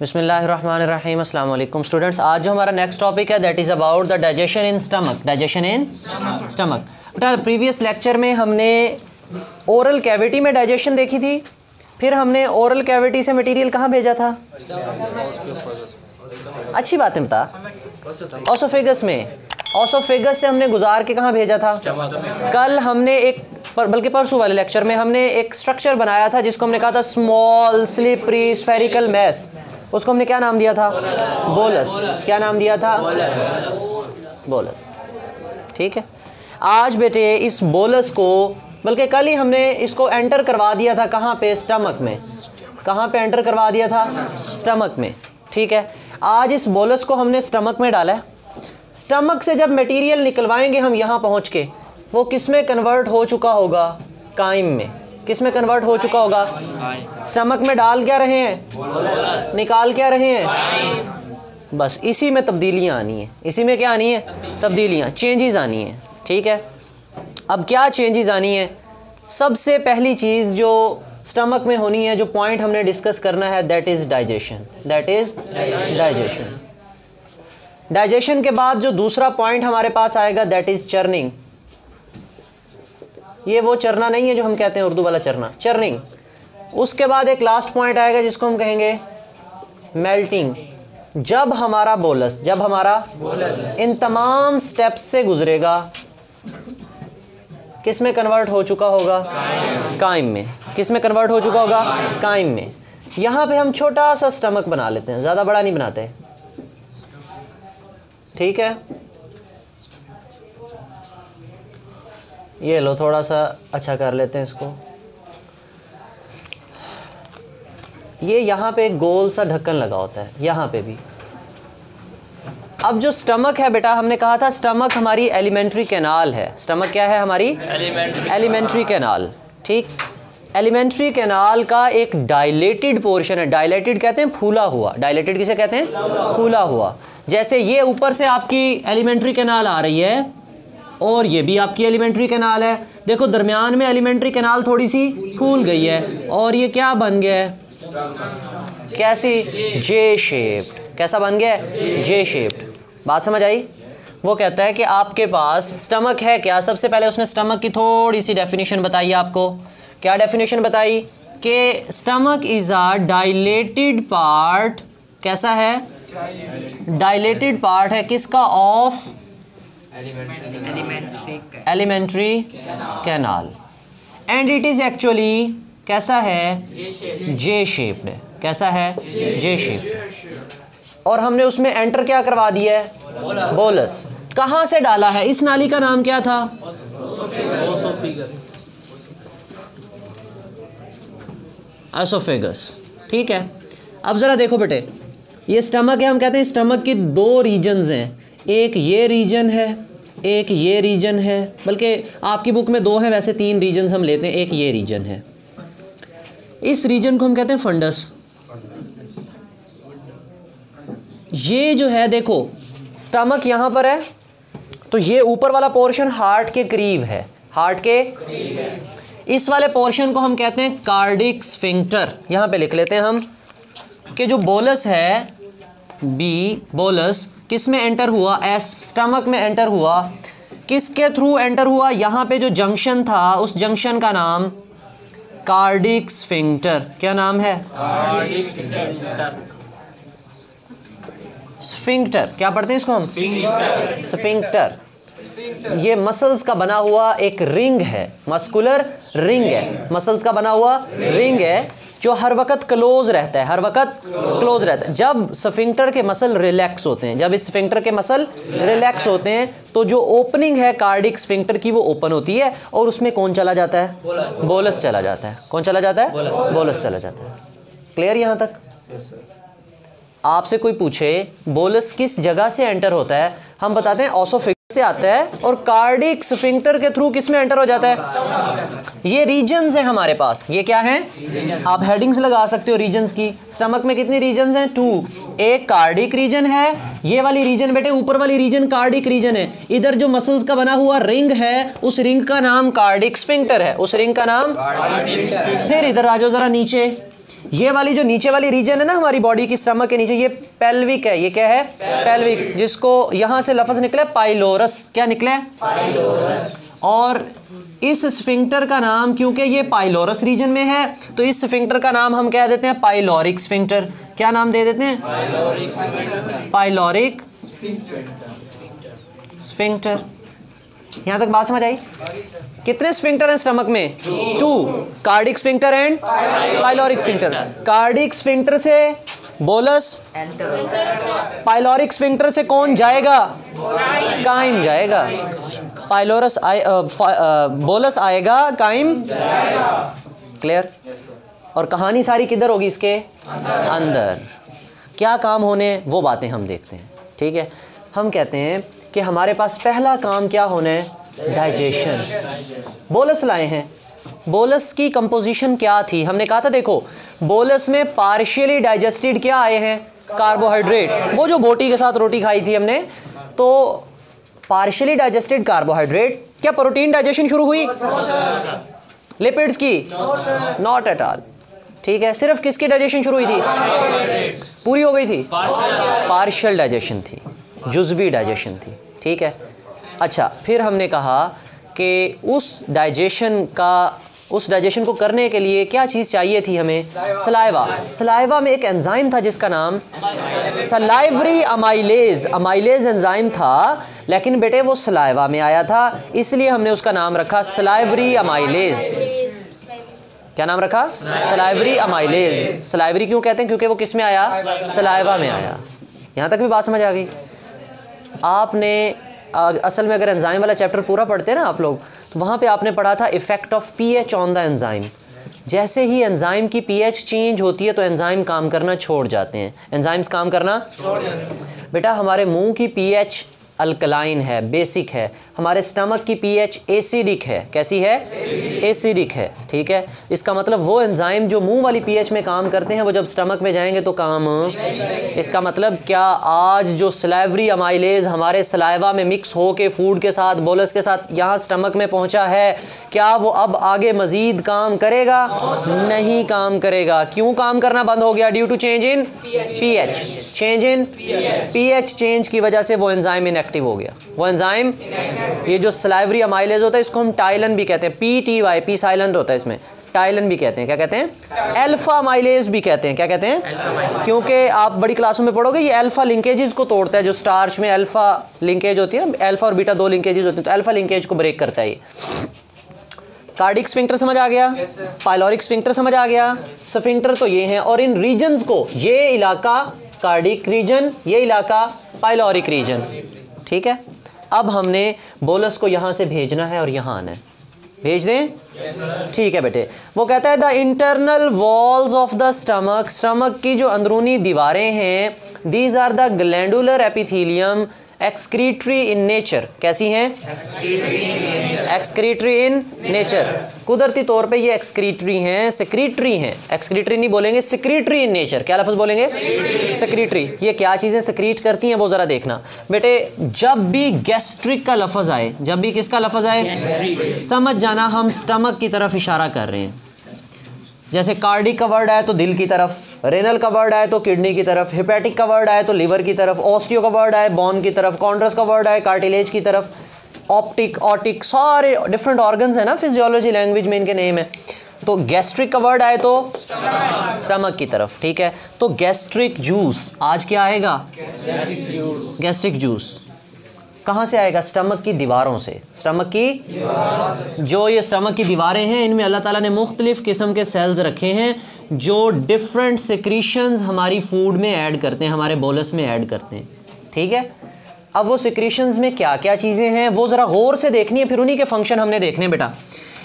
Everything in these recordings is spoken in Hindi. बिस्मिल्लाहिर्रहमानिर्रहीम। अस्सलाम वालेकुम स्टूडेंट्स। आज जो हमारा नेक्स्ट टॉपिक है that is about the digestion in stomach. Digestion in stomach. बेटा प्रीवियस लेक्चर में हमने ओरल कैविटी में डाइजेशन देखी थी, फिर हमने ओरल कैविटी से मटेरियल कहाँ भेजा था? अच्छी बातें बता। ऑसोफेगस में। ऑसोफेगस से हमने गुजार के कहाँ भेजा था? कल हमने एक बल्कि परसों वाले लेक्चर में हमने एक स्ट्रक्चर बनाया था जिसको हमने कहा था स्मॉल स्लिपरी स्फेरिकल मैस। उसको हमने क्या नाम दिया था? बोलस। क्या नाम दिया था? बोलस। ठीक है। आज बेटे इस बोलस को, बल्कि कल ही हमने इसको एंटर करवा दिया था कहाँ पे? स्टमक में। कहाँ पे एंटर करवा दिया था? स्टमक में। ठीक है। आज इस बोलस को हमने स्टमक में डाला है। स्टमक से जब मटेरियल निकलवाएंगे हम यहाँ पहुँच के, वो किस में कन्वर्ट हो चुका होगा? काइम में। किस में कन्वर्ट हो चुका होगा? स्टमक में डाल क्या रहे हैं? निकाल क्या रहे हैं? बस इसी में तब्दीलियाँ आनी है। इसी में क्या आनी है? तब्दीलियाँ, चेंजेस आनी है। ठीक है। अब क्या चेंजेस आनी है? सबसे पहली चीज़ जो स्टमक में होनी है, जो पॉइंट हमने डिस्कस करना है, that is digestion. That is digestion. Digestion के बाद जो दूसरा पॉइंट हमारे पास आएगा दैट इज़ चर्निंग। ये वो चरना नहीं है जो हम कहते हैं उर्दू वाला चरना, चर्निंग। उसके बाद एक लास्ट पॉइंट आएगा जिसको हम कहेंगे मेल्टिंग। जब हमारा बोलस इन तमाम स्टेप्स से गुजरेगा, किस में कन्वर्ट हो चुका होगा? काइम में। किस में कन्वर्ट हो चुका होगा? काइम में। यहाँ पे हम छोटा सा स्टमक बना लेते हैं, ज़्यादा बड़ा नहीं बनाते। ठीक है। ये लो, थोड़ा सा अच्छा कर लेते हैं इसको। ये यहाँ पे एक गोल सा ढक्कन लगा होता है, यहाँ पे भी। अब जो स्टमक है बेटा, हमने कहा था स्टमक हमारी एलिमेंट्री कैनाल है। स्टमक क्या है हमारी? Elementary canal. ठीक। एलिमेंट्री कैनाल का एक डायलेटेड पोर्शन है। डायलेटेड कहते हैं फूला हुआ। डायलेटेड किसे कहते हैं? फूला हुआ। जैसे ये ऊपर से आपकी एलिमेंट्री कैनाल आ रही है और ये भी आपकी एलिमेंट्री कैनाल है। देखो दरमियान में एलिमेंट्री कैनाल थोड़ी सी फूल गई है और ये क्या बन गया है? कैसी? J shaped. कैसा बन गया? J shaped. बात समझ आई? वो कहता है कि आपके पास स्टमक है क्या? सबसे पहले उसने स्टमक की थोड़ी सी डेफिनेशन बताई आपको। क्या डेफिनेशन बताई? कि stomach is a dilated part. कैसा है? डायलेटेड पार्ट है। किसका? Of alimentary canal. And it is actually कैसा है? J shaped. कैसा है? J shaped. और हमने उसमें एंटर क्या करवा दिया है? बोलस। कहाँ से डाला है? इस नाली का नाम क्या था? एसोफेगस। ठीक है। अब ज़रा देखो बेटे, ये स्टमक है। हम कहते हैं स्टमक की दो रीजन्स हैं, एक ये रीजन है, एक ये रीजन है। बल्कि आपकी बुक में दो हैं, वैसे तीन रीजन हम लेते हैं। एक ये रीजन है, इस रीजन को हम कहते हैं फंडस। ये जो है देखो, स्टमक यहाँ पर है तो ये ऊपर वाला पोर्शन हार्ट के करीब है। हार्ट के करीब है। इस वाले पोर्शन को हम कहते हैं कार्डिक स्फिंक्टर। यहाँ पे लिख लेते हैं हम कि जो बोलस है बी, बोलस किस में एंटर हुआ? एस, स्टमक में एंटर हुआ। किसके थ्रू एंटर हुआ? यहाँ पे जो जंक्शन था, उस जंक्शन का नाम कार्डिक स्फिंक्टर। क्या नाम है? Cardiac sphincter. क्या पढ़ते हैं इसको हम? स्फिंक्टर। ये मसल्स का बना हुआ एक रिंग है, मस्कुलर रिंग है। मसल्स का बना हुआ रिंग है जो हर वक्त क्लोज रहता है। हर वक्त क्लोज रहता है। जब स्फिंक्टर के मसल रिलैक्स होते हैं, जब इस स्फिंक्टर के मसल रिलैक्स होते हैं तो जो ओपनिंग है कार्डिक स्फिंक्टर की, वो ओपन होती है और उसमें कौन चला जाता है? बोलस चला जाता है। कौन चला जाता है? बोलस चला जाता है। क्लियर यहाँ तक? आपसे कोई पूछे बोलस किस जगह से एंटर होता है, हम बताते हैं ऑसोफेगस से आता है और कार्डिक स्फिंक्टर के थ्रू किस में एंटर हो जाता है। ये रीजन्स हैं हमारे पास। ये क्या हैं? आप हेडिंग्स लगा सकते हो रीजन्स की। स्टमक में कितनी रीजन्स हैं? 2। एक कार्डिक रीजन है, ये वाली रीजन बेटे, ऊपर वाली रीजन कार्डिक रीजन है। इधर जो मसल्स का बना हुआ रिंग है, उस रिंग का नाम कार्डिक स्फिंक्टर है। उस रिंग का नाम। फिर इधर आ जाओ जरा नीचे, ये वाली जो नीचे वाली रीजन है ना हमारी बॉडी की, स्टमक के नीचे, ये पेल्विक है। ये क्या है? पेल्विक, जिसको यहाँ से लफ्ज निकले पाइलोरस। क्या निकले? पाइलोरस। और इस स्फिंक्टर का नाम, क्योंकि ये पाइलोरस रीजन में है, तो इस स्फिंक्टर का नाम हम क्या देते हैं? Pyloric sphincter. क्या नाम दे देते हैं? Pyloric sphincter. यहाँ तक बात समझ आई? कितने स्फिंक्टर हैं स्टमक में? Two, cardiac sphincter and pyloric sphincter. Cardiac sphincter से बोलस, पाइलोरिक स्फिंक्टर से कौन जाएगा? काइम जाएगा। पाइलोरस बोलस आएगा, काइम जाएगा। क्लियर? और कहानी सारी किधर होगी? इसके अंदर क्या काम होने, वो बातें हम देखते हैं। ठीक है, हम कहते हैं कि हमारे पास पहला काम क्या होना है? डाइजेशन। बोलस लाए हैं, बोलस की कंपोजिशन क्या थी? हमने कहा था देखो बोलस में पार्शियली डाइजेस्टेड क्या आए हैं? कार्बोहाइड्रेट। वो जो बोटी के साथ रोटी खाई थी हमने, तो पार्शियली डाइजेस्टेड कार्बोहाइड्रेट। क्या प्रोटीन डाइजेशन शुरू हुई? लिपिड्स की? Not at all. ठीक है, सिर्फ किसकी डाइजेशन शुरू हुई थी? पूरी हो गई थी? पार्शियल डाइजेशन थी, जुज़वी डाइजेशन थी। ठीक है, अच्छा फिर हमने कहा कि उस डाइजेशन को करने के लिए क्या चीज़ चाहिए थी हमें? सलाइवा। सलाइवा में एक एंजाइम था जिसका नाम सलाइवरी अमाइलेज, अमाइलेज एंजाइम था, लेकिन बेटे वो सलाइवा में आया था, इसलिए हमने उसका नाम रखा सलाइवरी अमाइलेज। क्या नाम रखा? Salivary amylase. सलाइवरी क्यों कहते हैं? क्योंकि वो किस में आया? सलाइवा में आया। यहाँ तक भी बात समझ आ गई? आपने असल में अगर एंजाइम वाला चैप्टर पूरा पढ़ते हैं ना आप लोग, तो वहाँ पे आपने पढ़ा था effect of pH on the enzyme. जैसे ही एंजाइम की पीएच चेंज होती है तो एंजाइम काम करना छोड़ जाते हैं, एंजाइम्स काम करना छोड़ जाते हैं। बेटा हमारे मुंह की पीएच अल्कलाइन है, बेसिक है। हमारे स्टमक की पीएच एसिडिक है। कैसी है? एसिडिक है। ठीक है, इसका मतलब वो एंजाइम जो मुंह वाली पीएच में काम करते हैं वो जब स्टमक में जाएंगे तो काम, इसका मतलब क्या आज जो सलाइवरी अमाइलेज हमारे सलाइवा में मिक्स होके फूड के साथ, बोलस के साथ यहाँ स्टमक में पहुँचा है, क्या वो अब आगे मजीद काम करेगा? नहीं काम करेगा। क्यों काम करना बंद हो गया? Due to change in pH. Change in pH change की वजह से वो एंजाइम एक्टिव हो गया। वो एंजाइम, ये जो सलाइवरी अमाइलेज होता है इसको हम टाइलन भी कहते हैं, पीटीवाई, पी साइलेंट होता है इसमें, टाइलन भी कहते हैं। क्या कहते हैं? अल्फा अमाइलेज भी कहते हैं। क्या कहते हैं? क्योंकि आप बड़ी क्लासों में पढ़ोगे ये अल्फा लिंकेजेस को तोड़ता है। जो स्टार्च में अल्फा लिंकेज होती है ना, अल्फा और बीटा दो लिंकेजेस होती हैं, तो अल्फा लिंकेज को ब्रेक करता है ये। कार्डिक स्फिंक्टर समझ आ गया? पाइलोरिक स्फिंक्टर समझ आ गया? स्फिंक्टर तो ये हैं, और इन रीजन्स को, ये इलाका कार्डिक रीजन, ये इलाका पाइलोरिक रीजन। ठीक है, अब हमने बोलस को यहाँ से भेजना है और यहाँ आना है। भेज दें? ठीक है बेटे। वो कहता है the internal walls of the stomach, stomach की जो अंदरूनी दीवारें हैं, these are the glandular epithelium excretory in nature. कैसी हैं? एक्सक्रीटरी इन नेचर, कुदरती तौर पे ये एक्सक्रीटरी हैं, सेक्रीटरी हैं, एक्सक्रीटरी नहीं बोलेंगे, सेक्रीटरी इन नेचर। क्या लफ्ज़ बोलेंगे? सेक्रीटरी। ये क्या चीज़ें सेक्रीट करती हैं वो ज़रा देखना बेटे। जब भी गैस्ट्रिक का लफ्ज़ आए, जब भी किसका लफ्ज़ आए, समझ जाना हम स्टमक की तरफ इशारा कर रहे हैं। जैसे कार्डिक का वर्ड आए तो दिल की तरफ, रेनल का वर्ड आए तो किडनी की तरफ, हेपेटिक का वर्ड आए तो लीवर की तरफ, ऑस्टियो का वर्ड आए बोन की तरफ, कॉन्ड्रस का वर्ड आए कार्टिलेज की तरफ, ऑप्टिक, ऑटिक, सारे डिफरेंट ऑर्गन्स हैं ना, फिजियोलॉजी लैंग्वेज में इनके नेम है। तो गैस्ट्रिक का वर्ड आए तो स्टमक की तरफ। ठीक है, तो गैस्ट्रिक जूस आज क्या आएगा? गैस्ट्रिक जूस कहाँ से आएगा? स्टमक की दीवारों से। स्टमक की, जो ये स्टमक की दीवारें हैं इनमें अल्लाह ताला ने मुख्तलिफ़ किस्म के सेल्स रखे हैं जो डिफरेंट सिक्रीशंस हमारी फूड में ऐड करते हैं, हमारे बोलस में ऐड करते हैं। ठीक है, अब वो सिक्रीशंस में क्या क्या चीज़ें हैं वो ज़रा गौर से देखनी है, फिर उन्हीं के फंक्शन हमने देखने हैं बेटा।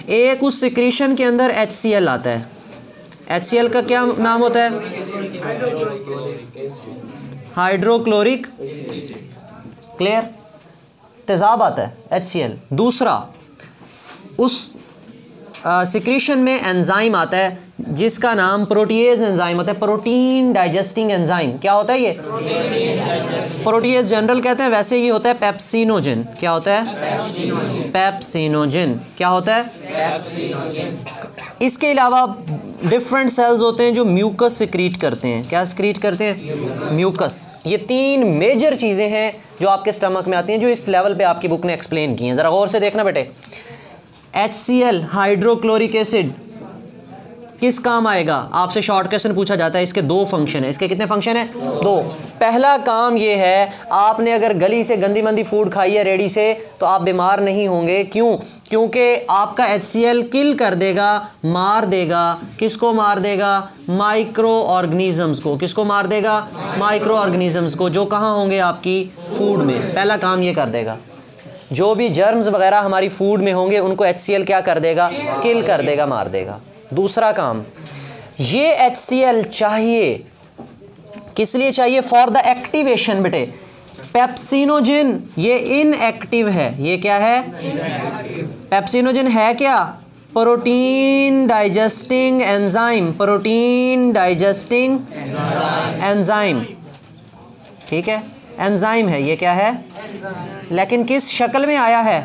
एक, उस सिक्रीशन के अंदर HCl आता है। HCl का क्या नाम होता है? हाइड्रोक्लोरिक। क्लियर? तेज़ाब आता है HCl। दूसरा, उस सिक्रीशन में एंजाइम आता है जिसका नाम प्रोटीएज एंजाइम होता है, प्रोटीन डाइजेस्टिंग एंजाइम। क्या होता है ये? प्रोटीएज जनरल कहते हैं, वैसे ये होता है पेप्सिनोजन। क्या होता है? पेप्सिनोजन। क्या होता है? इसके अलावा डिफरेंट सेल्स होते हैं जो म्यूकस सिक्रीट करते हैं। क्या सिक्रीट करते हैं? म्यूकस। ये तीन मेजर चीज़ें हैं जो आपके स्टमक में आती हैं, जो इस लेवल पे आपकी बुक ने एक्सप्लेन की हैं। ज़रा गौर से देखना बेटे, HCl हाइड्रोक्लोरिक एसिड किस काम आएगा? आपसे शॉर्ट क्वेश्चन पूछा जाता है। इसके दो फंक्शन है। इसके कितने फंक्शन हैं? दो। पहला काम ये है, आपने अगर गली से गंदी मंदी फूड खाई है रेडी से तो आप बीमार नहीं होंगे। क्यों? क्योंकि आपका HCl किल कर देगा, मार देगा। किसको मार देगा? माइक्रो ऑर्गेनिजम्स को। किसको मार देगा? माइक्रो ऑर्गेनिजम्स को, जो कहाँ होंगे? आपकी फूड में। पहला काम ये कर देगा। जो भी जर्म्स वगैरह हमारी फूड में होंगे उनको HCl क्या कर देगा? किल कर देगा, मार देगा। दूसरा काम, ये HCl चाहिए। किस लिए चाहिए? For the activation. बेटे पेप्सिनोजिन ये इनएक्टिव है। ये क्या है? पेप्सिनोजिन है क्या? Protein digesting enzyme, protein digesting enzyme, ठीक है, एंजाइम है। ये क्या है? लेकिन किस शक्ल में आया है?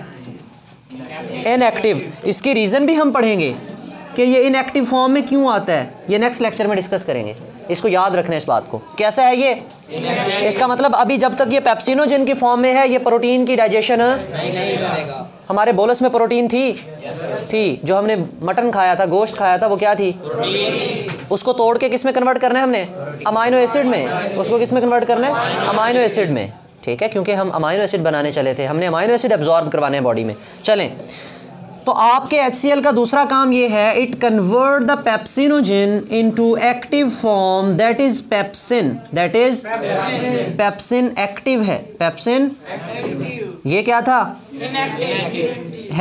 इनएक्टिव। इसकी रीज़न भी हम पढ़ेंगे कि ये इनएक्टिव फॉर्म में क्यों आता है, ये नेक्स्ट लेक्चर में डिस्कस करेंगे। इसको याद रखना, इस बात को। कैसा है ये? इसका मतलब अभी जब तक ये पेप्सिनोजिन की फॉर्म में है, ये प्रोटीन की डाइजेशन नहीं करेगा। हमारे बोलस में प्रोटीन थी। जो हमने मटन खाया था, गोश्त खाया था, वो क्या थी? उसको तोड़ के किस में कन्वर्ट करना है हमने? अमाइनो एसिड में। उसको किस में कन्वर्ट करना है? अमाइनो एसिड में, ठीक है, क्योंकि हम अमाइनो एसिड बनाने चले थे। हमने अमाइनो एसिड एब्जॉर्ब करवाने हैं बॉडी में। चलें, तो आपके HCl का दूसरा काम ये है, it convert the pepsinogen into active form, that is pepsin. That is pepsin active है। पेप्सिन ये क्या था?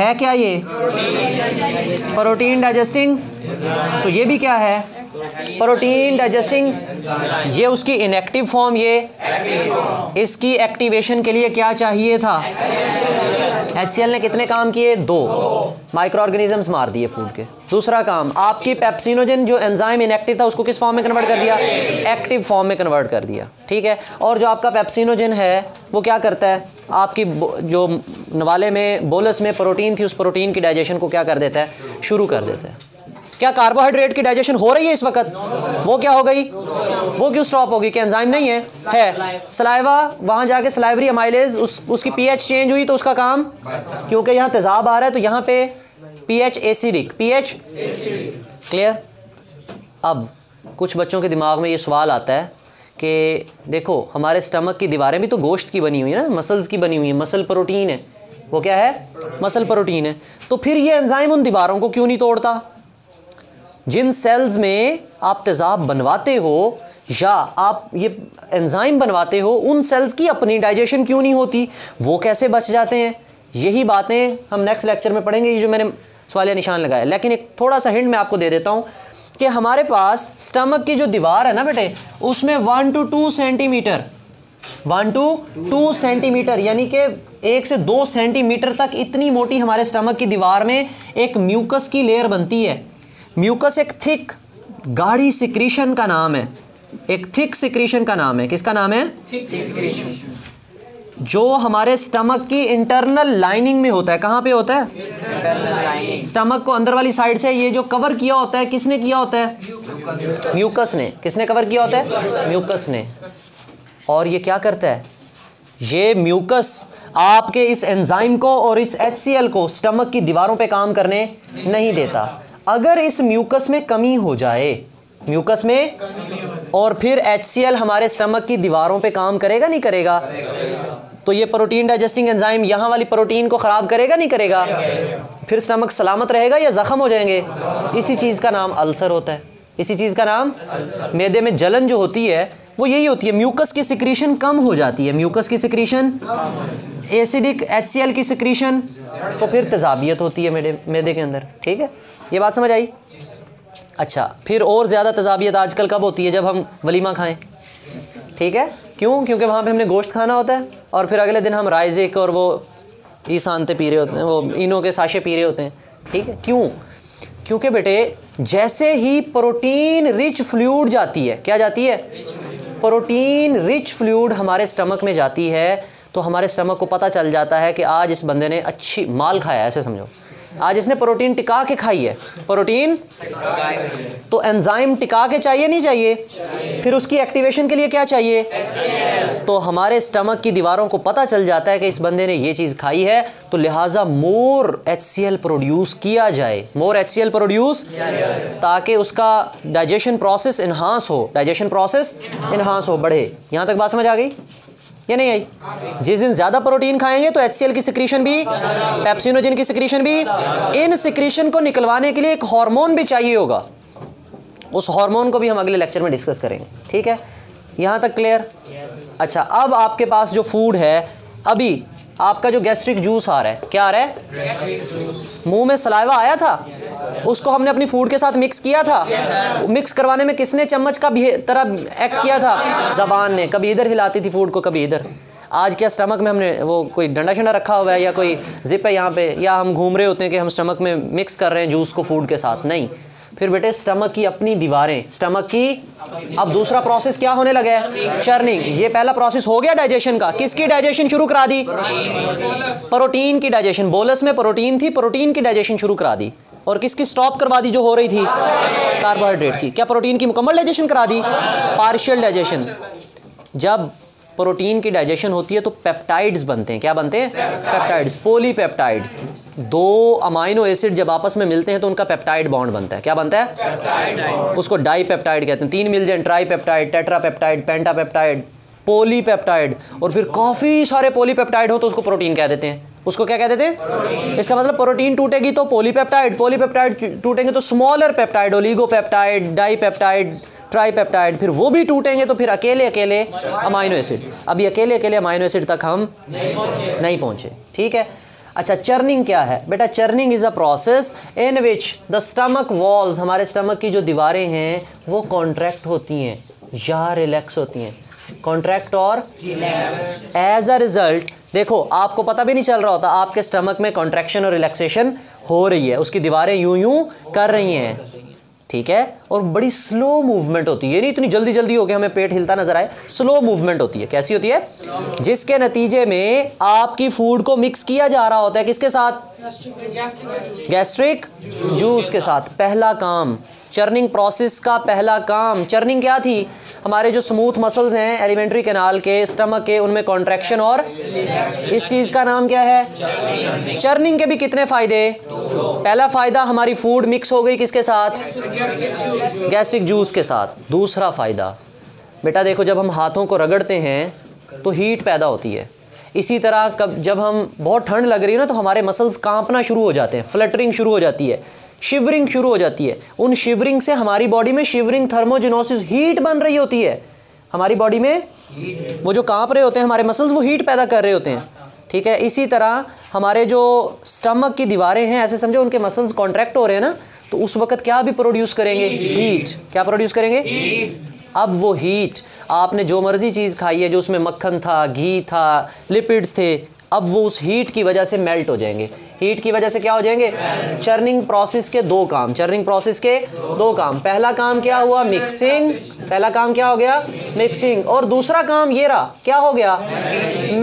है क्या ये? Protein digesting. तो ये भी क्या है? Protein digesting. ये उसकी इनएक्टिव फॉर्म, ये इसकी एक्टिवेशन के लिए क्या चाहिए था? HCl ने कितने काम किए? दो। माइक्रो ऑर्गेनिजम्स मार दिए फूड के। दूसरा काम, आपकी पेप्सिनोजिन जो एंजाइम इनएक्टिव था उसको किस फॉर्म में कन्वर्ट कर दिया? एक्टिव फॉर्म में कन्वर्ट कर दिया, ठीक है। और जो आपका पेप्सिनोजिन है वो क्या करता है? आपकी जो नवाले में, बोलस में प्रोटीन थी, उस प्रोटीन की डाइजेशन को क्या कर देता है? शुरू कर देता है। क्या कार्बोहाइड्रेट की डाइजेशन हो रही है इस वक्त? वो क्या हो गई? वो क्यों स्टॉप होगी? कि एंजाइम नहीं है? है सलाइवा, वहाँ जाके सलाइवरी अमाइलेज, उसकी pH चेंज हुई तो उसका काम, क्योंकि यहाँ तेजाब आ रहा है तो यहाँ पे pH एसिडिक, pH क्लियर। अब कुछ बच्चों के दिमाग में ये सवाल आता है कि देखो हमारे स्टमक की दीवारें भी तो गोश्त की बनी हुई है ना, मसल्स की बनी हुई है, मसल प्रोटीन है। वो क्या है? मसल प्रोटीन है। तो फिर ये एंजाइम उन दीवारों को क्यों नहीं तोड़ता? जिन सेल्स में आप तेज़ाब बनवाते हो या आप ये एंजाइम बनवाते हो, उन सेल्स की अपनी डाइजेशन क्यों नहीं होती? वो कैसे बच जाते हैं? यही बातें हम नेक्स्ट लेक्चर में पढ़ेंगे। ये जो मैंने सवालिया निशान लगाया, लेकिन एक थोड़ा सा हिंट मैं आपको दे देता हूँ कि हमारे पास स्टमक की जो दीवार है ना बेटे, उसमें 1 to 2 सेंटीमीटर, 1 to 2 सेंटीमीटर, यानी कि 1 से 2 सेंटीमीटर तक इतनी मोटी हमारे स्टमक की दीवार में एक म्यूकस की लेयर बनती है। म्यूकस एक थिक गाढ़ी सिक्रीशन का नाम है, एक थिक सिक्रीशन का नाम है। किसका नाम है? Thick secretion. जो हमारे स्टमक की इंटरनल लाइनिंग में होता है। कहाँ पे होता है? स्टमक को अंदर वाली साइड से ये जो कवर किया होता है, किसने किया होता है? म्यूकस ने। किसने कवर किया होता है? म्यूकस ने। और ये क्या करता है? ये म्यूकस आपके इस एंजाइम को और इस HCl को स्टमक की दीवारों पे काम करने नहीं देता। अगर इस म्यूकस में कमी हो जाए, म्यूकस में, और फिर HCl हमारे स्टमक की दीवारों पे काम करेगा, नहीं करेगा? तो ये प्रोटीन डाइजेस्टिंग एंजाइम यहाँ वाली प्रोटीन को ख़राब करेगा, नहीं करेगा? फिर स्टमक सलामत रहेगा या ज़ख़म हो जाएंगे? इसी चीज़ का नाम अल्सर होता है। इसी चीज़ का नाम, मैदे में जलन जो होती है वो यही होती है, म्यूकस की सिक्रीशन कम हो जाती है। म्यूकस की सिक्रीशन, एसिडिक HCl की सिक्रीशन, तो फिर तेज़ाबियत होती है मैदे के अंदर, ठीक है। ये बात समझ आई? अच्छा, फिर और ज़्यादा तजाबियत आजकल कब होती है? जब हम वलीमा खाएं, ठीक है। क्यों? क्योंकि वहाँ पे हमने गोश्त खाना होता है और फिर अगले दिन हम राइजिक और वो ईसानते पी रहे होते हैं, वो इनो के साशे पी रहे होते हैं, ठीक है। क्यों? क्योंकि बेटे जैसे ही प्रोटीन रिच फ्लूइड जाती है, क्या जाती है? प्रोटीन रिच फ्लूइड हमारे स्टमक में जाती है तो हमारे स्टमक को पता चल जाता है कि आज इस बंदे ने अच्छी माल खाया, ऐसे समझो। आज इसने प्रोटीन टिका के खाई है, प्रोटीन तो एंजाइम टिका के चाहिए नहीं चाहिए, फिर उसकी एक्टिवेशन के लिए क्या चाहिए? तो हमारे स्टमक की दीवारों को पता चल जाता है कि इस बंदे ने ये चीज़ खाई है, तो लिहाजा मोर HCl प्रोड्यूस किया जाए, मोर HCl प्रोड्यूस, ताकि उसका डाइजेशन प्रोसेस इन्हांस हो, डाइजेशन प्रोसेस इन्हांस हो, बढ़े। यहाँ तक बात समझ आ गई या नहीं आई? जिस दिन ज़्यादा प्रोटीन खाएंगे तो HCl की सिक्रीशन भी, पेप्सिनोजन की सिक्रीशन भी, इन सिक्रीशन को निकलवाने के लिए एक हार्मोन भी चाहिए होगा, उस हार्मोन को भी हम अगले लेक्चर में डिस्कस करेंगे। ठीक है, यहाँ तक क्लियर? अच्छा, अब आपके पास जो फूड है, अभी आपका जो गैस्ट्रिक जूस आ रहा है, क्या आ रहा है? मुंह में सलाइवा आया था, उसको हमने अपनी फूड के साथ मिक्स किया था। मिक्स करवाने में किसने चम्मच का तरह एक्ट किया था? जबान ने। कभी इधर हिलाती थी फूड को, कभी इधर। आज क्या स्टमक में हमने वो कोई डंडा शंडा रखा हुआ है, या कोई जिप है यहाँ पे, या हम घूम रहे होते हैं कि हम स्टमक में मिक्स कर रहे हैं जूस को फूड के साथ, नहीं। फिर बेटे स्टमक की अपनी दीवारें, स्टमक की अब दूसरा प्रोसेस क्या होने लगा है? चर्निंग। ये पहला प्रोसेस हो गया डाइजेशन का। किसकी डाइजेशन शुरू करा दी? प्रोटीन की डाइजेशन। बोलस में प्रोटीन थी, प्रोटीन की डाइजेशन शुरू करा दी, और किसकी स्टॉप करवा दी जो हो रही थी? कार्बोहाइड्रेट की। क्या प्रोटीन की मुकम्मल डाइजेशन करा दी? Partial digestion. जब प्रोटीन की डाइजेशन होती है तो पेप्टाइड्स बनते हैं। क्या बनते हैं? Peptides, polypeptides. दो अमाइनो एसिड जब आपस में मिलते हैं तो उनका पेप्टाइड बॉन्ड बनता है। क्या बनता है? पेप्टाइड। उसको डाई पेप्टाइड कहते हैं। तीन मिल जाए, tripeptide, tetrapeptide, pentapeptide, polypeptide, और फिर काफ़ी सारे पॉलीपेप्टाइड हो तो उसको प्रोटीन कह देते हैं। उसको क्या कह देते हैं? इसका मतलब प्रोटीन टूटेगी तो पॉलीपेप्टाइड, पॉलीपेप्टाइड टूटेंगे तो smaller peptide, oligopeptide, dipeptide, tripeptide, फिर वो भी टूटेंगे तो फिर अकेले अकेले अमाइनो एसिड। अभी अकेले अकेले अमाइनो एसिड तक हम नहीं पहुंचे। ठीक है, अच्छा चर्निंग क्या है बेटा? Churning is a process in which the stomach walls, हमारे स्टमक की जो दीवारें हैं वो कॉन्ट्रैक्ट होती हैं या रिलैक्स होती हैं, कॉन्ट्रैक्ट और रिलैक्स। एज अ रिजल्ट देखो आपको पता भी नहीं चल रहा होता आपके स्टमक में कॉन्ट्रैक्शन और रिलैक्सेशन हो रही है, उसकी दीवारें यूं यूं कर रही हैं। ठीक है, और बड़ी स्लो मूवमेंट होती है, ये नहीं इतनी जल्दी जल्दी हो गया हमें पेट हिलता नजर आए, स्लो मूवमेंट होती है। कैसी होती है? जिसके नतीजे में आपकी फूड को मिक्स किया जा रहा होता है किसके साथ? गैस्ट्रिक जूस के साथ। पहला काम चर्निंग प्रोसेस का, पहला काम चर्निंग क्या थी? हमारे जो स्मूथ मसल्स हैं एलिमेंट्री कैनाल के, स्टमक के, उनमें कॉन्ट्रैक्शन और इस चीज़ का नाम क्या है? चर्निंग के भी कितने फ़ायदे? पहला फ़ायदा हमारी फूड मिक्स हो गई किसके साथ? गैस्ट्रिक जूस के साथ। दूसरा फ़ायदा बेटा देखो, जब हम हाथों को रगड़ते हैं तो हीट पैदा होती है। इसी तरह कब जब हम बहुत ठंड लग रही है ना तो हमारे मसल्स कांपना शुरू हो जाते हैं, फ्लटरिंग शुरू हो जाती है, शिवरिंग शुरू हो जाती है। उन शिवरिंग से हमारी बॉडी में शिवरिंग थर्मोजेनोसिस, हीट बन रही होती है हमारी बॉडी में, वो जो कांप रहे होते हैं हमारे मसल्स वो हीट पैदा कर रहे होते हैं। ठीक है, इसी तरह हमारे जो स्टमक की दीवारें हैं ऐसे समझो उनके मसल्स कॉन्ट्रैक्ट हो रहे हैं ना, तो उस वक्त क्या भी प्रोड्यूस करेंगे? हीट। क्या प्रोड्यूस करेंगे? अब वो हीट आपने जो मर्जी चीज़ खाई है, जो उसमें मक्खन था, घी था, लिपिड्स थे, अब वो उस हीट की वजह से मेल्ट हो जाएंगे। हीट की वजह से क्या हो जाएंगे? चर्निंग प्रोसेस के दो काम, चर्निंग प्रोसेस के दो काम। पहला काम क्या हुआ? मिक्सिंग। पहला काम क्या हो गया? मिक्सिंग। और दूसरा काम ये रहा, क्या हो गया?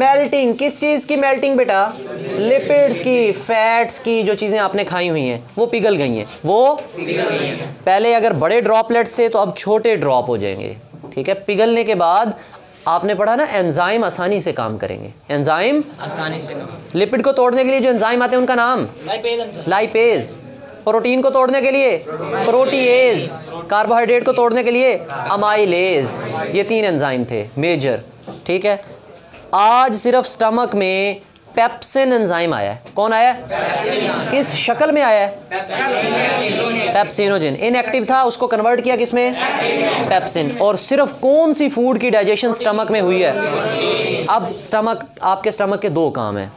मेल्टिंग। किस चीज़ की मेल्टिंग बेटा? लिपिड्स की, फैट्स की। जो चीज़ें आपने खाई हुई हैं वो पिघल गई हैं, वो पहले अगर बड़े ड्रॉपलेट्स थे तो अब छोटे ड्रॉप हो जाएंगे। ठीक है, पिघलने के बाद आपने पढ़ा ना एंजाइम आसानी से काम करेंगे, एंजाइम आसानी से काम। लिपिड को तोड़ने के लिए जो एंजाइम आते हैं उनका नाम लाइपेज, प्रोटीन को तोड़ने के लिए प्रोटीएज, कार्बोहाइड्रेट को तोड़ने के लिए अमाइलेज। ये तीन एंजाइम थे मेजर। ठीक है, आज सिर्फ स्टमक में पेप्सिन एंजाइम आया है। कौन आया है? किस शक्ल में आया है? पेप्सिनोजन। इनएक्टिव था, उसको कन्वर्ट किया किसमें? पेप्सिन। और सिर्फ कौन सी फूड की डाइजेशन स्टमक में हुई है? अब स्टमक, आपके स्टमक के दो काम है,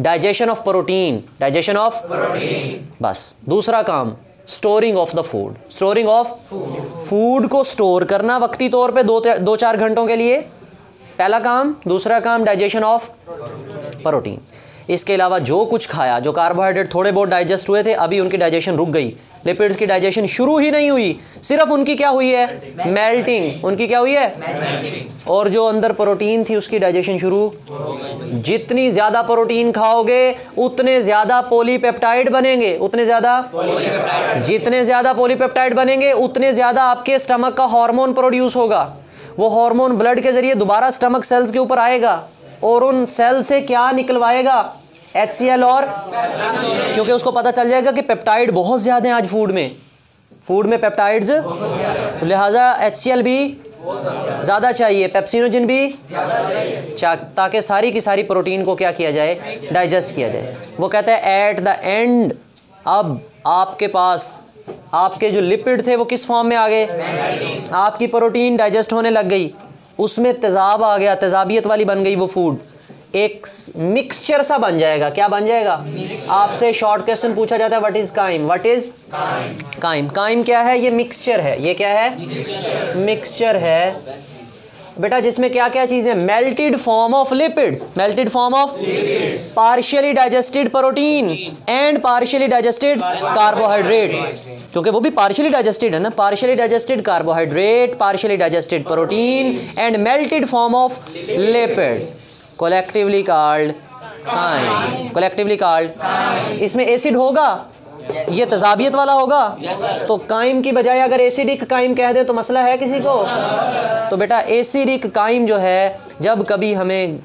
digestion of protein, digestion of protein बस। दूसरा काम storing of the food, storing of food को स्टोर करना वक्ती तौर पे 2-4 घंटों के लिए, पहला काम। दूसरा काम डाइजेशन ऑफ प्रोटीन। इसके अलावा जो कुछ खाया, जो कार्बोहाइड्रेट थोड़े बहुत डाइजेस्ट हुए थे, अभी उनकी डाइजेशन रुक गई। लिपिड्स की डाइजेशन शुरू ही नहीं हुई, सिर्फ उनकी क्या हुई है? मेल्टिंग। उनकी क्या हुई है? और जो अंदर प्रोटीन थी उसकी डाइजेशन शुरू। जितनी ज़्यादा प्रोटीन खाओगे उतने ज़्यादा पॉलीपेप्टाइड बनेंगे, उतने ज़्यादा, जितने ज़्यादा पॉलीपेप्टाइड बनेंगे उतने ज़्यादा आपके स्टमक का हार्मोन प्रोड्यूस होगा। वो हार्मोन ब्लड के ज़रिए दोबारा स्टमक सेल्स के ऊपर आएगा और उन सेल से क्या निकलवाएगा? HCl और, क्योंकि उसको पता चल जाएगा कि पेप्टाइड बहुत ज़्यादा हैं आज फूड में, पेप्टाइड्स, लिहाजा HCl भी ज़्यादा चाहिए, पेप्सिनोजिन भी ताकि सारी की सारी प्रोटीन को क्या किया जाए? डाइजेस्ट किया जाए। वो कहता है एट द एंड अब आपके पास आपके जो लिपिड थे वो किस फॉर्म में आ गए? आपकी प्रोटीन डाइजेस्ट होने लग गई, उसमें तेज़ाब आ गया, तेज़ाबियत वाली बन गई वो फूड, एक मिक्सचर सा बन जाएगा। क्या बन जाएगा? आपसे शॉर्ट क्वेश्चन पूछा जाता है, what is chyme? What is chyme? Chyme क्या है? ये मिक्सचर है। ये क्या है? मिक्सचर है बेटा, जिसमें क्या क्या चीज़ें? Melted form of lipids, melted form of partially digested protein and partially digested carbohydrate, क्योंकि वो भी पार्शियली डाइजेस्टेड है ना, partially digested carbohydrate, partially digested protein and melted form of lipid, collectively called chyme, collectively called. इसमें एसिड होगा, ये तजाबियत वाला होगा, तो काइम की बजाय अगर एसिडिक काइम कह दें तो मसला है किसी को? तो बेटा एसिडिक काइम जो है, जब कभी हमें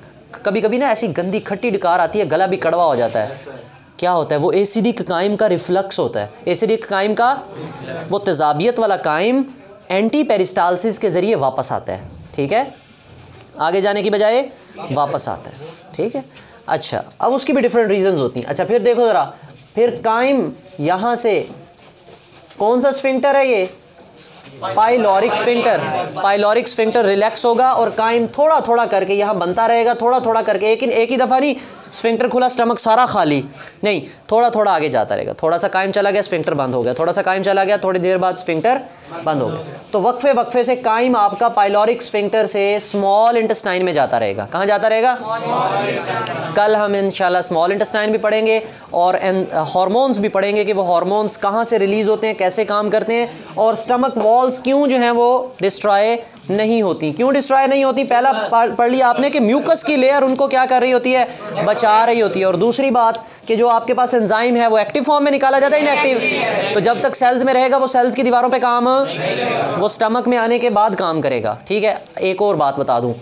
कभी कभी ना ऐसी गंदी खट्टी डकार आती है, गला भी कड़वा हो जाता है, क्या होता है वो? एसिडिक काइम का रिफ्लक्स होता है, एसिडिक काइम का। वो तजाबियत वाला काइम एंटी पेरिस्टालसिस के ज़रिए वापस आता है, ठीक है, आगे जाने की बजाय वापस आता है, ठीक है। अच्छा, अब उसकी भी डिफरेंट रीजंस होती हैं। अच्छा फिर देखो ज़रा, फिर काइम यहाँ से कौन सा स्फिंक्टर है? ये pyloric sphincter, pyloric sphincter relax होगा और काइम थोड़ा थोड़ा करके यहाँ बनता रहेगा, थोड़ा थोड़ा करके, लेकिन एक ही दफ़ा नहीं, स्फिंक्टर खुला स्टमक सारा खाली नहीं, थोड़ा थोड़ा आगे जाता रहेगा, थोड़ा सा काइम चला गया स्फिंक्टर बंद हो गया, थोड़ा सा काइम चला गया थोड़ी देर बाद स्फिंक्टर बंद हो गया। तो वक्फे वक्फे से काइम आपका पाइलोरिक स्फिंक्टर से स्मॉल इंटेस्टाइन में जाता रहेगा। कहाँ जाता रहेगा? कल हम इंशाल्लाह स्मॉल इंटेस्टाइन भी पढ़ेंगे और हार्मोन्स भी पढ़ेंगे कि वो हार्मोन्स कहाँ से रिलीज़ होते हैं, कैसे काम करते हैं, और स्टमक वॉल्स क्यों जो हैं वो डिस्ट्रॉय नहीं होती। क्यों डिस्ट्रॉय नहीं होती? पहला पढ़ लिया आपने कि म्यूकस की लेयर उनको क्या कर रही होती है? बचा रही होती है। और दूसरी बात कि जो आपके पास एंजाइम है वो एक्टिव फॉर्म में निकाला जाता है, इनएक्टिव, तो जब तक सेल्स में रहेगा वो सेल्स की दीवारों पे काम, वो स्टमक में आने के बाद काम करेगा, ठीक है। एक और बात बता दूं,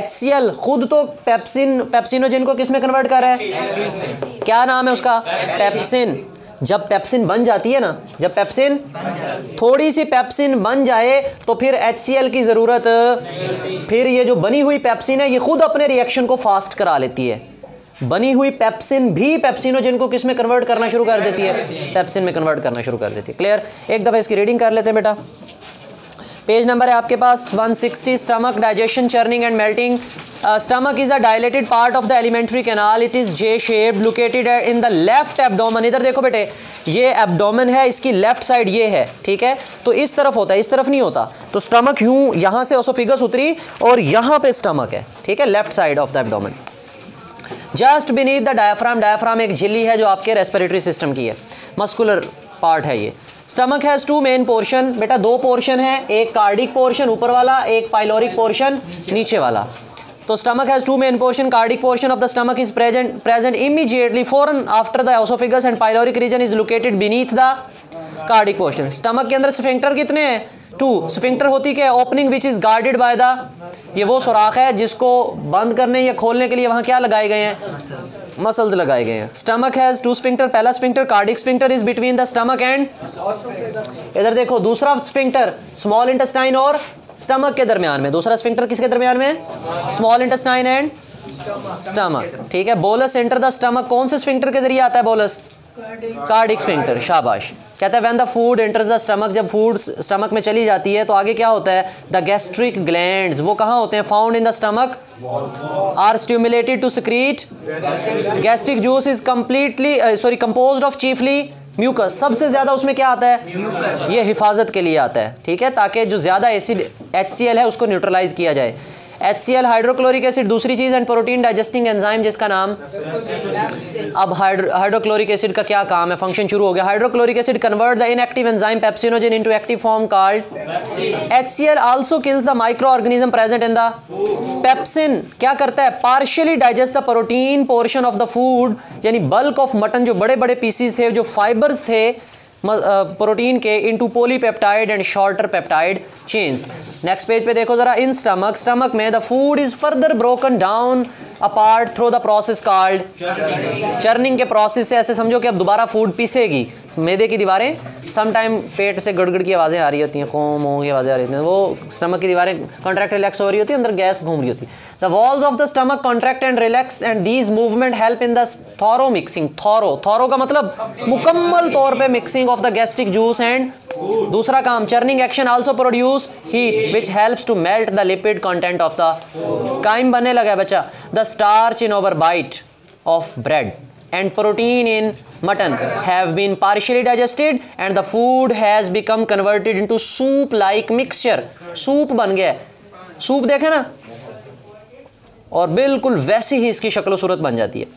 HCl खुद तो पेप्सिनोजिन को किस में कन्वर्ट कर रहा है? क्या नाम है उसका? पेप्सिन। जब पेप्सिन बन जाती है ना, जब पेप्सिन, थोड़ी सी पेप्सिन बन जाए तो फिर HCl की ज़रूरत, फिर ये जो बनी हुई पेप्सिन है ये खुद अपने रिएक्शन को फास्ट करा लेती है। बनी हुई पेप्सिन भी पेप्सिनोजिन को किस में कन्वर्ट करना शुरू कर देती है? पेप्सिन में कन्वर्ट करना शुरू कर देती है। क्लियर? एक दफ़ा इसकी रीडिंग कर लेते हैं बेटा। पेज नंबर है आपके पास 160। Stomach digestion, churning and melting. Stomach is a dilated part of the alimentary canal, it is J shaped, located in the left abdomen. इधर देखो बेटे, ये एब्डोमन है, इसकी लेफ्ट साइड ये है, ठीक है, तो इस तरफ होता है, इस तरफ नहीं होता। तो स्टमक यूँ यहाँ से ओसोफिगस उतरी और यहाँ पे स्टमक है, ठीक है, left side of the abdomen. Just beneath the diaphragm, diaphragm एक झिल्ली है जो आपके रेस्पिरेटरी सिस्टम की है, मस्कुलर पार्ट है ये। Stomach has two main portion, बेटा दो पोर्शन है, एक कार्डिक पोर्शन ऊपर वाला, एक पाइलोरिक पोर्शन नीचे वाला। तो stomach has two main portion, cardiac portion of the stomach is present immediately फॉरन after the oesophagus and pyloric region is located beneath the cardiac portion. Stomach के अंदर स्फिंक्टर कितने हैं? टू। स्फिंक्टर होती क्या? Opening which is guarded by the, ये वो सुराख है जिसको बंद करने या खोलने के लिए वहाँ क्या लगाए गए हैं? मसल्स लगाए गए हैं। स्टमक हैज़ टू स्फिंक्टर, पहला sphincter cardiac sphincter is between the stomach and, इधर देखो दूसरा स्फिंक्टर स्मॉल इंटेस्टाइन और स्टमक के दरमियान में, दूसरा स्फिंक्टर किसके दरमियान में? स्मॉल इंटेस्टाइन एंड स्टमक, ठीक है। बोलस एंटर द स्टमक, कौन से स्फिंक्टर के जरिए आता है बोलस? कार्डिक स्फिंक्टर, शाबाश। कहता है when the food enters the stomach, जब फूड स्टमक में चली जाती है तो आगे क्या होता है? द गैस्ट्रिक ग्लैंड्स, वो कहाँ होते हैं? Found in the stomach, are stimulated to secrete gastric juice, is completely composed of chiefly mucus. सबसे ज़्यादा उसमें क्या आता है? म्यूकस। ये हिफाजत के लिए आता है, ठीक है, ताकि जो ज़्यादा एसिड HCl है उसको न्यूट्रलाइज किया जाए। HCl हाइड्रोक्लोरिक एसिड दूसरी चीज़, एंड प्रोटीन डाइजेस्टिंग एंजाइम जिसका नाम। अब हाइड्रोक्लोरिक एसिड का क्या काम है, फंक्शन शुरू हो गया। Hydrochloric acid convert the inactive enzyme pepsinogen into active form called HCl। Also kills the micro organism present in the pepsin. क्या करता है, partially digest the protein portion of the food, यानी बल्क ऑफ मटन जो बड़े बड़े पीसीज थे, जो फाइबर्स थे प्रोटीन के, into polypeptide and shorter peptide chains. Next page पे देखो जरा, इन स्टमक, स्टमक में the food is further broken down apart through the process called churning. के प्रोसेस से ऐसे समझो कि अब दोबारा फूड पीसेगी। मैदे की दीवारें समटाइम पेट से गड़गड़ की आवाज़ें आ रही होती हैं, खोम हो की आवाज़ें आ रही होती हैं, वो स्टमक की दीवारें कॉन्ट्रैक्ट रिलैक्स हो रही होती है, अंदर गैस घूम रही होती है। The walls of the stomach contract and relax and these movement help in the thorough mixing. Thorough, thorough का मतलब मुकम्मल तौर पर mixing of the gastric juice and दूसरा काम churning action. Also produce heat which helps to melt the lipid content of the chyme. बनने लगा है बच्चा। The starch in our bite of bread and protein in mutton have been partially digested and the food has become converted into soup like mixture. Soup बन गया है, सूप देखे ना, और बिल्कुल वैसी ही इसकी शक्ल सूरत बन जाती है।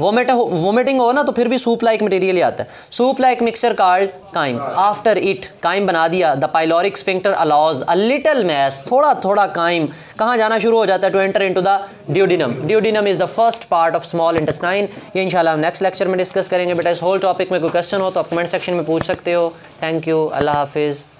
वोमिटिंग हो ना तो फिर भी सूप लाइक मटेरियल ही आता है। Soup like mixture called chyme. After it, chyme बना दिया। The pyloric sphincter allows a little mass, थोड़ा थोड़ा काइम कहाँ जाना शुरू हो जाता है, to enter into the duodenum. Duodenum is the first part of small intestine. ये इंशाल्लाह हम नेक्स्ट लेक्चर में डिस्कस करेंगे। बेटा इस होल टॉपिक में कोई क्वेश्चन हो तो आप कमेंट सेक्शन में पूछ सकते हो। थैंक यू, अल्लाह हाफिज़।